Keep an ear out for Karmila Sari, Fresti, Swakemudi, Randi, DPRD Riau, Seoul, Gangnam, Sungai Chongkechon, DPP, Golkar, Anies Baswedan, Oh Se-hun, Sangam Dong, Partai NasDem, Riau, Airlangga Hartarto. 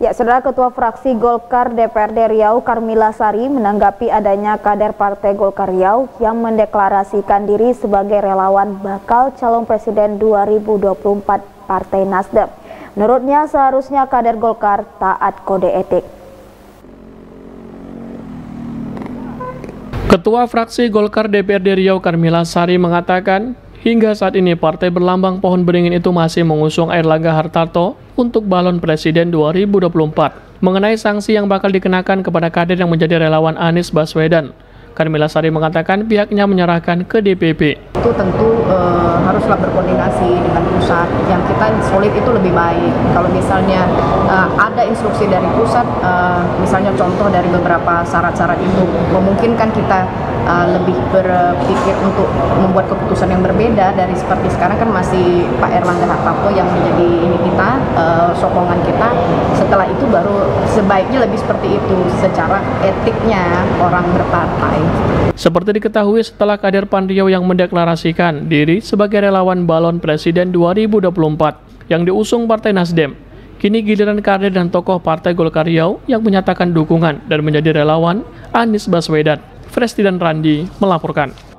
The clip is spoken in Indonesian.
Ya, Saudara Ketua Fraksi Golkar DPRD Riau Karmila Sari menanggapi adanya kader Partai Golkar Riau yang mendeklarasikan diri sebagai relawan bakal calon presiden 2024 Partai NasDem. Menurutnya seharusnya kader Golkar taat kode etik. Ketua Fraksi Golkar DPRD Riau Karmila Sari mengatakan, hingga saat ini partai berlambang pohon beringin itu masih mengusung Airlangga Hartarto untuk balon presiden 2024. Mengenai sanksi yang bakal dikenakan kepada kader yang menjadi relawan Anies Baswedan, Karmila Sari mengatakan pihaknya menyerahkan ke DPP. Itu tentu haruslah berkoordinasi dengan pusat. Yang kita solid itu lebih baik. Kalau misalnya ada instruksi dari pusat, misalnya contoh dari beberapa syarat-syarat itu memungkinkan kita lebih berpikir untuk membuat keputusan yang berbeda dari seperti sekarang kan masih Pak Airlangga Hartarto yang menjadi ini kita, sokongan kita. Setelah itu baru sebaiknya lebih seperti itu secara etiknya orang berpartai. Seperti diketahui setelah kader Riau yang mendeklarasikan diri sebagai relawan balon presiden 2024 yang diusung Partai NasDem, kini giliran kader dan tokoh Partai Golkar Riau yang menyatakan dukungan dan menjadi relawan Anies Baswedan. Fresti dan Randi melaporkan.